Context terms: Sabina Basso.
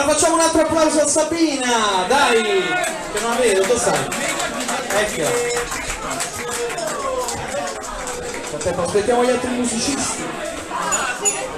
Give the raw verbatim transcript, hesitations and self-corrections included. Allora facciamo un altro applauso a Sabina, dai, che non la vedo, dove stai? Ecco. Aspettiamo gli altri musicisti.